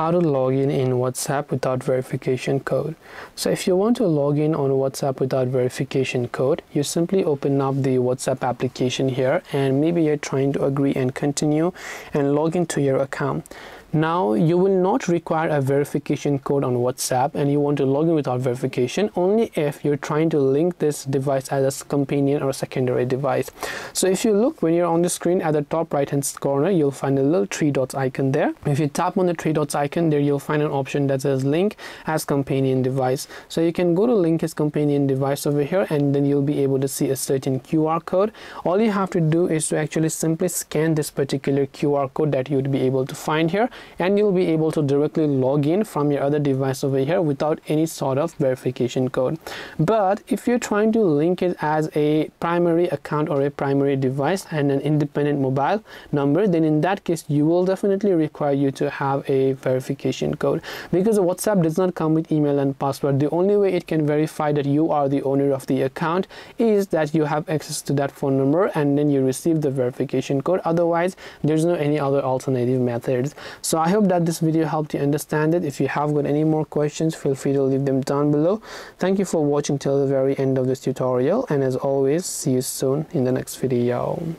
how to log in WhatsApp without verification code. So if you want to log in on WhatsApp without verification code, you simply open up the WhatsApp application here, and maybe you're trying to agree and continue and log into your account. Now you will not require a verification code on WhatsApp, and you want to log in without verification only if you're trying to link this device as a companion or secondary device. So if you look when you're on the screen at the top right hand corner, you'll find a little three dots icon there. If you tap on the three dots icon there, you'll find an option that says link as companion device. So you can go to link as companion device over here, and then you'll be able to see a certain QR code. All you have to do is to actually simply scan this particular QR code that you'd be able to find here, and you'll be able to directly log in from your other device over here without any sort of verification code. But if you're trying to link it as a primary account or a primary device and an independent mobile number, then in that case you will definitely require you to have a verification code, because WhatsApp does not come with email and password. The only way it can verify that you are the owner of the account is that you have access to that phone number and then you receive the verification code. Otherwise there's no any other alternative methods. So I hope that this video helped you understand it. If you have got any more questions, feel free to leave them down below. Thank you for watching till the very end of this tutorial, and as always, see you soon in the next video.